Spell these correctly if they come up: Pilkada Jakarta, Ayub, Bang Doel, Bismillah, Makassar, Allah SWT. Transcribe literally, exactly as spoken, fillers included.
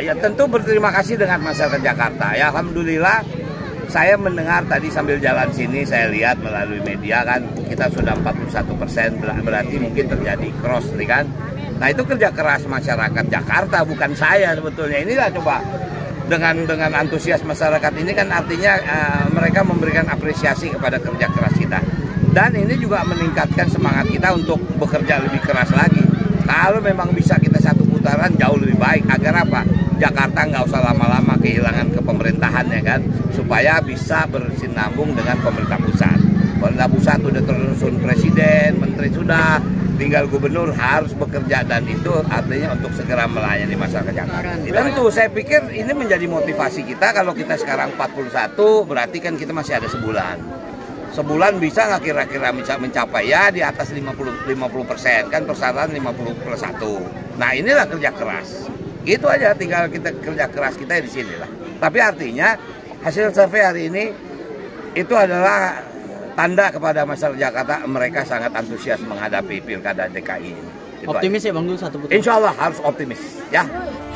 ya tentu berterima kasih dengan masyarakat Jakarta. Ya alhamdulillah, saya mendengar tadi sambil jalan sini, saya lihat melalui media kan kita sudah empat puluh satu persen, berarti mungkin terjadi cross nih kan. Nah itu kerja keras masyarakat Jakarta, bukan saya sebetulnya. Inilah coba dengan dengan antusias masyarakat ini kan artinya uh, mereka memberikan apresiasi kepada kerja keras kita. Dan ini juga meningkatkan semangat kita untuk bekerja lebih keras lagi. Kalau memang bisa kita satu putaran jauh lebih baik, agar apa? Jakarta nggak usah lama-lama kehilangan kepemerintahannya kan, supaya bisa bersinambung dengan pemerintah pusat. Pemerintah pusat sudah terusun presiden, menteri sudah, tinggal gubernur harus bekerja, dan itu artinya untuk segera melayani masyarakat Jakarta. Tentu saya pikir ini menjadi motivasi kita. Kalau kita sekarang empat puluh satu, berarti kan kita masih ada sebulan. Sebulan bisa nggak kira-kira mencapai ya di atas lima puluh persen, kan persyaratan lima puluh plus satu. Nah inilah kerja keras. Itu aja, tinggal kita kerja keras kita di sini lah. Tapi artinya hasil survei hari ini itu adalah tanda kepada masyarakat Jakarta, mereka sangat antusias menghadapi Pilkada D K I ini. Optimis aja ya Bang Dul, satu putaran? Insya Allah harus optimis ya.